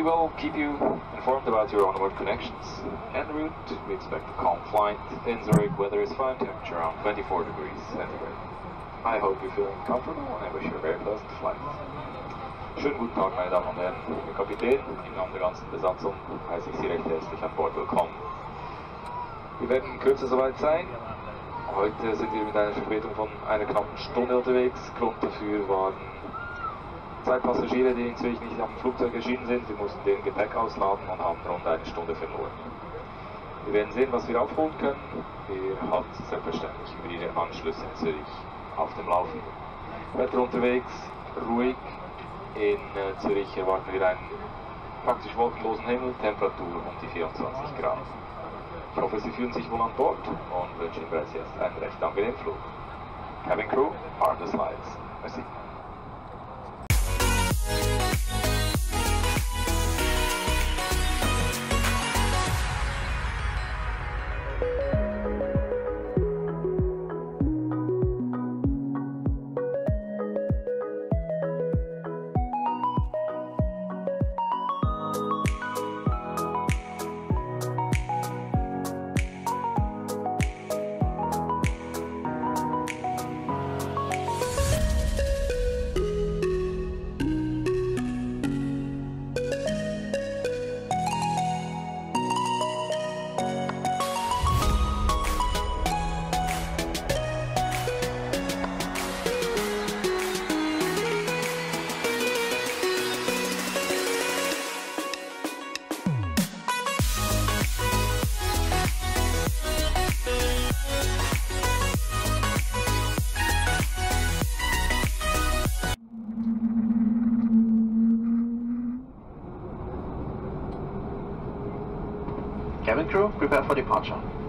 We will keep you informed about your onward connections. En route, we expect a calm flight. In Zurich, weather is fine, temperature around 24 degrees centigrade. I hope you're feeling comfortable and I wish you a very pleasant flight. Schönen guten Tag, meine Damen und Herren. Der Kapitän, im Namen der ganzen Besatzung, heiße ich Sie recht herzlich an Bord willkommen. Wir werden in Kürze soweit sein. Heute sind wir mit einer Verspätung von einer knappen Stunde unterwegs. Grund dafür waren 2 Passagiere, die inzwischen nicht am Flugzeug erschienen sind. Wir mussten den Gepäck ausladen und haben rund eine Stunde verloren. Wir werden sehen, was wir aufholen können. Wir halten selbstverständlich über Ihre Anschlüsse in Zürich auf dem Laufenden. Wetter unterwegs, ruhig. In Zürich erwarten wir einen praktisch wolkenlosen Himmel, Temperatur um die 24 Grad. Ich hoffe, Sie fühlen sich wohl an Bord und wünsche Ihnen bereits jetzt einen recht angenehmen Flug. Cabin Crew, hard the slides. Merci. Cabin crew, prepare for departure.